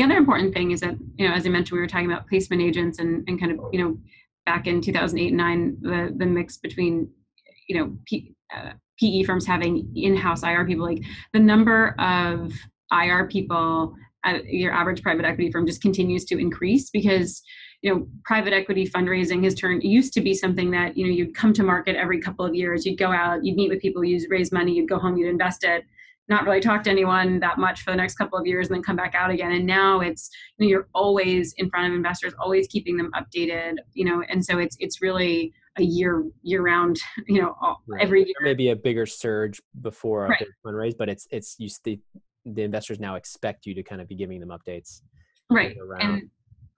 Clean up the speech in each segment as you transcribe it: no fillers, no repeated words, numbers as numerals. The other important thing is that, you know, as I mentioned, we were talking about placement agents and kind of, you know, back in 2008 and 9, the mix between, you know, PE firms having in-house IR people, like the number of IR people at your average private equity firm just continues to increase because, you know, private equity fundraising has turned, used to be something that, you know, you'd come to market every couple of years, you'd go out, you'd meet with people, you'd raise money, you'd go home, you'd invest it, not really talk to anyone that much for the next couple of years and then come back out again. And now it's, you know, you're always in front of investors, always keeping them updated, you know, and so it's really a year round, you know, right. Every year. There may be a bigger surge before a right. big fundraise, but it's you the investors now expect you to kind of be giving them updates. Right. And,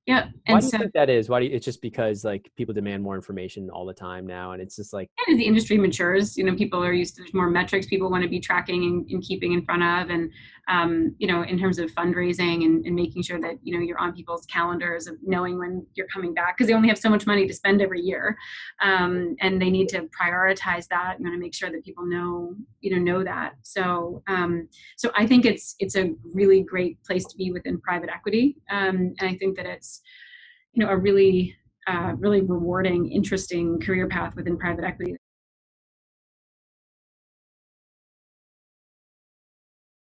yeah. And why do you think that is? It's just because like people demand more information all the time now. And it's just like, as the industry matures, you know, people are used to there's more metrics people want to be tracking and keeping in front of. And, you know, in terms of fundraising and making sure that, you know, you're on people's calendars of knowing when you're coming back because they only have so much money to spend every year. And they need to prioritize that and make sure that people know that. So, so I think it's a really great place to be within private equity. And I think that it's, you know, a really, really rewarding, interesting career path within private equity.